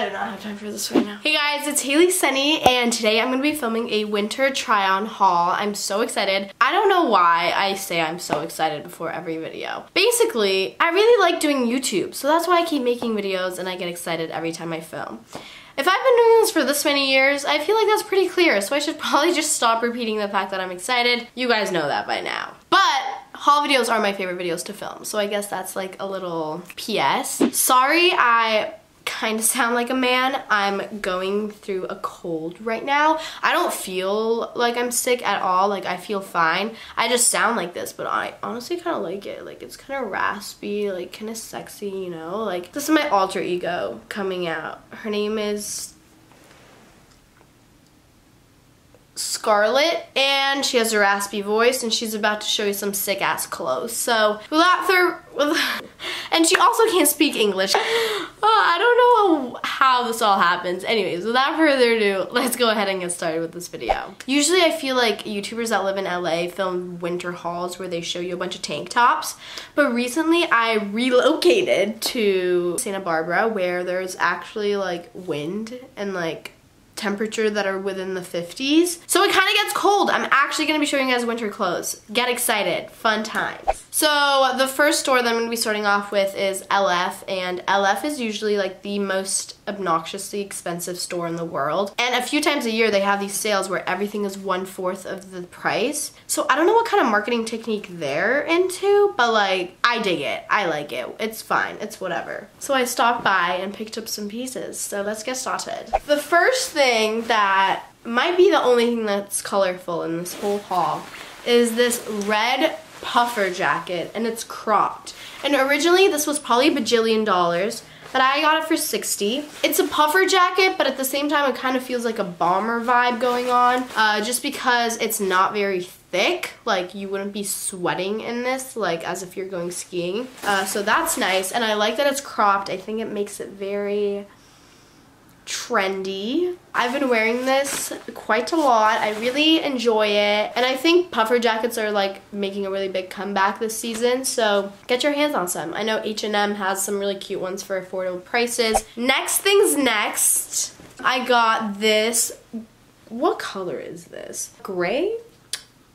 I do not have time for this right now. Hey guys, it's Hailey Sani, and today I'm going to be filming a winter try-on haul. I'm so excited. I don't know why I say I'm so excited before every video. Basically, I really like doing YouTube, so that's why I keep making videos and I get excited every time I film. If I've been doing this for this many years, I feel like that's pretty clear, so I should probably just stop repeating the fact that I'm excited. You guys know that by now. But haul videos are my favorite videos to film, so I guess that's like a little PS. Sorry I kind of sound like a man. I'm going through a cold right now. I don't feel like I'm sick at all. Like, I feel fine. I just sound like this, but I honestly kind of like it. Like, it's kind of raspy, like kind of sexy, you know? Like, this is my alter ego coming out. Her name is Scarlett, and she has a raspy voice, and she's about to show you some sick ass clothes. So without further, and she also can't speak English. I don't know how this all happens. Anyways, without further ado, let's go ahead and get started with this video. Usually I feel like YouTubers that live in LA film winter hauls where they show you a bunch of tank tops, but recently I relocated to Santa Barbara where there's actually like wind and like temperature that are within the 50s. So it kind of gets cold. I'm actually going to be showing you guys winter clothes. Get excited. Fun times. So the first store that I'm going to be starting off with is LF, and LF is usually like the most obnoxiously expensive store in the world. And a few times a year they have these sales where everything is 1/4 of the price. So I don't know what kind of marketing technique they're into, but like I dig it. I like it. It's fine. It's whatever. So I stopped by and picked up some pieces. So let's get started. The first thing that might be the only thing that's colorful in this whole haul is this red puffer jacket, and it's cropped. And originally this was probably a bajillion dollars, but I got it for $60. It's a puffer jacket, but at the same time it kind of feels like a bomber vibe going on, just because it's not very thick. Like, you wouldn't be sweating in this, like as if you're going skiing. So that's nice, and I like that it's cropped. I think it makes it very trendy. I've been wearing this quite a lot. I really enjoy it, and I think puffer jackets are like making a really big comeback this season, so get your hands on some. I know H&M has some really cute ones for affordable prices. Next thing's next. I got this. What color is this? Gray?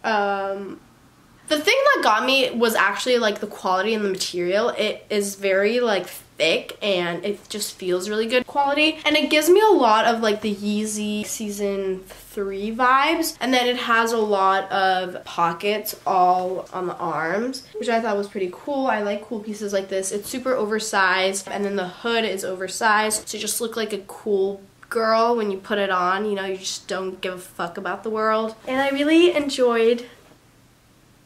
The thing that got me was actually like the quality and the material. It is very like thick, and it just feels really good quality, and it gives me a lot of like the Yeezy season 3 vibes. And then it has a lot of pockets all on the arms, which I thought was pretty cool. I like cool pieces like this. It's super oversized, and then the hood is oversized, so you just look like a cool girl when you put it on. You know, you just don't give a fuck about the world. And I really enjoyed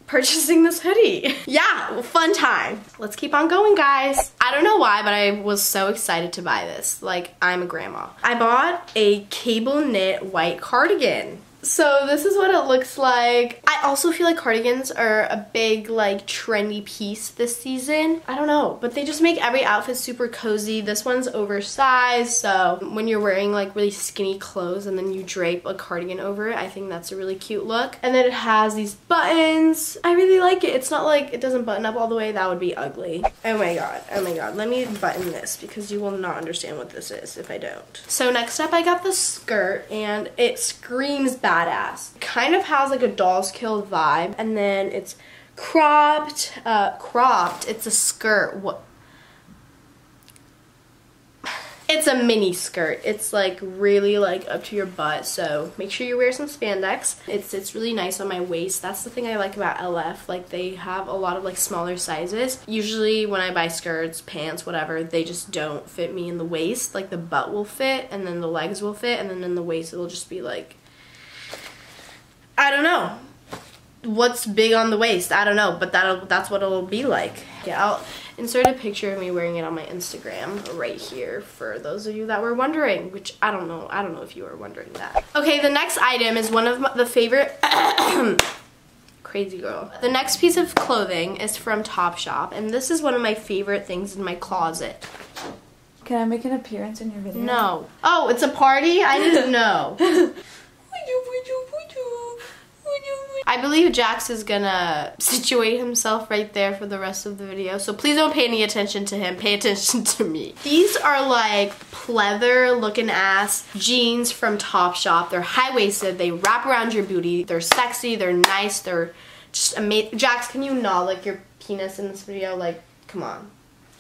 purchasing this hoodie. Yeah, well, fun time. Let's keep on going, guys. I don't know why, but I was so excited to buy this. Like, I'm a grandma. I bought a cable knit white cardigan. So this is what it looks like. I also feel like cardigans are a big like trendy piece this season. I don't know, but they just make every outfit super cozy. This one's oversized, so when you're wearing like really skinny clothes and then you drape a cardigan over it, I think that's a really cute look. And then it has these buttons. I really like it. It's not like it doesn't button up all the way. That would be ugly. Oh my god. Oh my god. Let me button this because you will not understand what this is if I don't. So next up I got the skirt, and it screams back. Badass. Kind of has like a Doll's Kill vibe, and then it's cropped. It's a skirt. What? It's a mini skirt. It's like really like up to your butt, so make sure you wear some spandex. It sits really nice on my waist. That's the thing I like about LF. Like, they have a lot of like smaller sizes. Usually when I buy skirts, pants, whatever, they just don't fit me in the waist. Like, the butt will fit, and then the legs will fit, and then in the waist it'll just be like, I don't know what's big on the waist. I don't know, but that's what it'll be like. Yeah, I'll insert a picture of me wearing it on my Instagram right here for those of you that were wondering, which I don't know if you were wondering that. Okay, the next item is one of the favorite crazy girl. The next piece of clothing is from Topshop, and this is one of my favorite things in my closet. Can I make an appearance in your video? No. Oh, it's a party? I didn't know. I believe Jax is gonna situate himself right there for the rest of the video, so please don't pay any attention to him. Pay attention to me. These are like pleather looking ass jeans from Topshop. They're high-waisted, they wrap around your booty, they're sexy, they're nice, they're just amazing. Jax, can you gnaw like your penis in this video? Like, come on.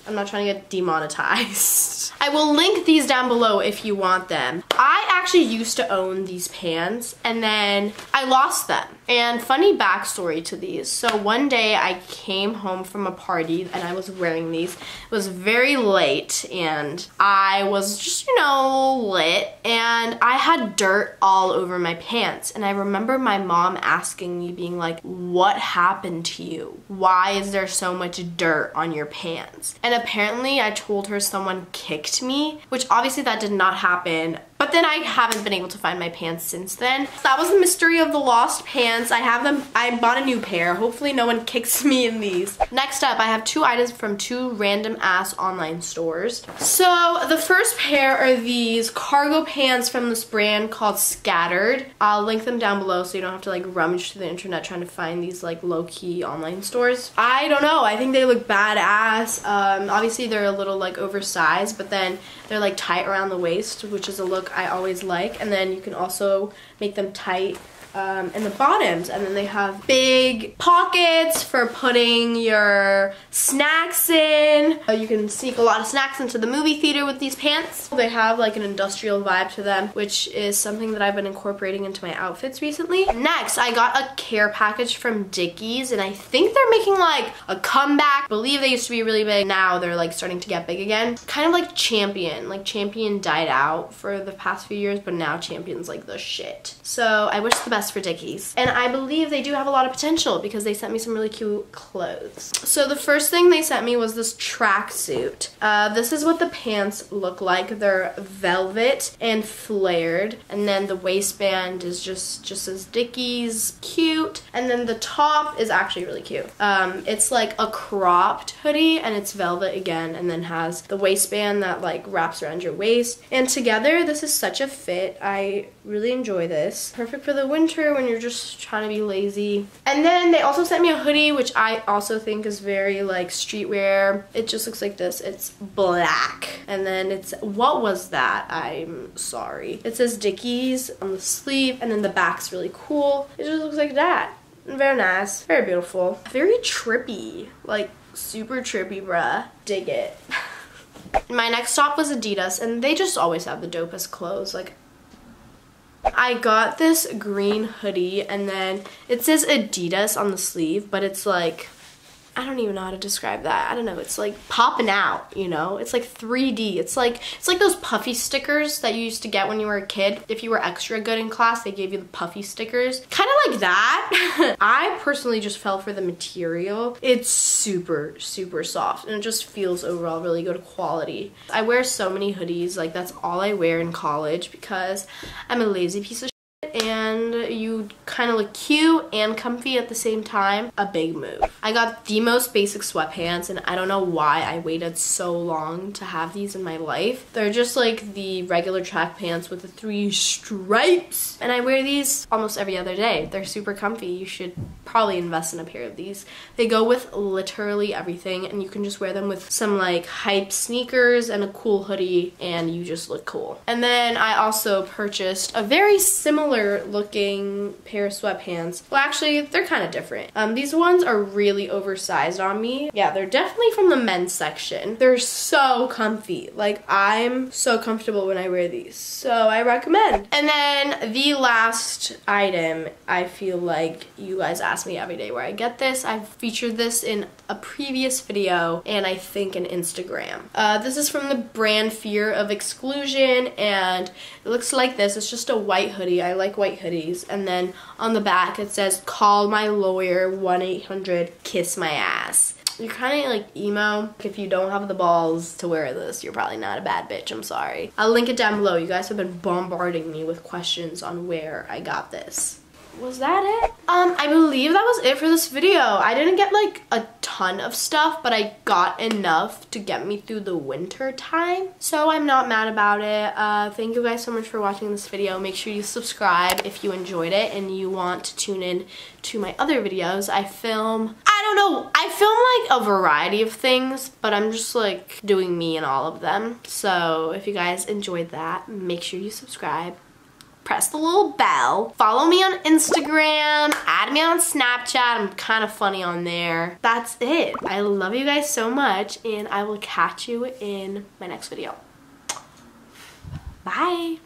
I'm not trying to get demonetized. I will link these down below if you want them. I actually used to own these pants and then I lost them. And funny backstory to these. So one day I came home from a party and I was wearing these. It was very late and I was just, you know, lit, and I had dirt all over my pants. And I remember my mom asking me, being like, "What happened to you? Why is there so much dirt on your pants?" And apparently I told her someone kicked me, which obviously that did not happen. But then I haven't been able to find my pants since then. So that was the mystery of the lost pants. I have them, I bought a new pair. Hopefully no one kicks me in these. Next up, I have two items from two random ass online stores. So the first pair are these cargo pants from this brand called Scattered. I'll link them down below so you don't have to like rummage through the internet trying to find these like low-key online stores. I don't know, I think they look badass. Obviously they're a little like oversized, but then they're like tight around the waist, which is a look I always like, and then you can also make them tight in the bottoms, and then they have big pockets for putting your snacks in. You can sneak a lot of snacks into the movie theater with these pants. They have like an industrial vibe to them, which is something that I've been incorporating into my outfits recently. Next, I got a care package from Dickies, and I think they're making like a comeback. I believe they used to be really big, now they're like starting to get big again. Kind of like Champion. Like Champion died out for the past few years, but now Champion's like the shit. So I wish the best for Dickies, and I believe they do have a lot of potential because they sent me some really cute clothes. So the first thing they sent me was this tracksuit. This is what the pants look like. They're velvet and flared, and then the waistband is just as Dickies, cute, and then the top is actually really cute. It's like a cropped hoodie and it's velvet again, and then has the waistband that like wraps around your waist, and together this is such a fit. I really enjoy this. Perfect for the winter when you're just trying to be lazy. And then they also sent me a hoodie, which I also think is very like streetwear. It just looks like this. It's black, and then it's, what was that? I'm sorry. It says Dickies on the sleeve, and then the back's really cool. It just looks like that. Very nice, very beautiful, very trippy, like super trippy, bruh. Dig it. My next stop was Adidas, and they just always have the dopest clothes. Like, I got this green hoodie, and then it says Adidas on the sleeve, but it's like, I don't even know how to describe that. I don't know, it's like popping out, you know? It's like 3D. It's like those puffy stickers that you used to get when you were a kid. If you were extra good in class, they gave you the puffy stickers. Kind of like that. I personally just fell for the material. It's super, super soft, and it just feels overall really good quality. I wear so many hoodies. Like, that's all I wear in college because I'm a lazy piece of shit, and you kind of look cute and comfy at the same time. A big move. I got the most basic sweatpants, and I don't know why I waited so long to have these in my life. They're just like the regular track pants with the 3 stripes, and I wear these almost every other day. They're super comfy. You should probably invest in a pair of these. They go with literally everything, and you can just wear them with some like hype sneakers and a cool hoodie, and you just look cool. And then I also purchased a very similar looking pair of sweatpants. Well, actually, they're kind of different. These ones are really oversized on me. Yeah, they're definitely from the men's section. They're so comfy. Like, I'm so comfortable when I wear these, so I recommend. And then the last item, I feel like you guys ask me every day where I get this. I've featured this in a previous video and I think an Instagram. This is from the brand Fear of Exclusion, and it looks like this. It's just a white hoodie. I like white hoodies. And then on the back it says, "Call my lawyer, 1-800-KISS-MY-ASS." You're kind of like emo. If you don't have the balls to wear this, you're probably not a bad bitch, I'm sorry. I'll link it down below. You guys have been bombarding me with questions on where I got this. was that it? I believe that was it for this video. I didn't get like a ton of stuff, but I got enough to get me through the winter time. So I'm not mad about it. Thank you guys so much for watching this video. Make sure you subscribe if you enjoyed it and you want to tune in to my other videos. I film like a variety of things, but I'm just like doing me in all of them. So if you guys enjoyed that, make sure you subscribe. Press the little bell. Follow me on Instagram. Add me on Snapchat. I'm kind of funny on there. That's it. I love you guys so much, and I will catch you in my next video. Bye.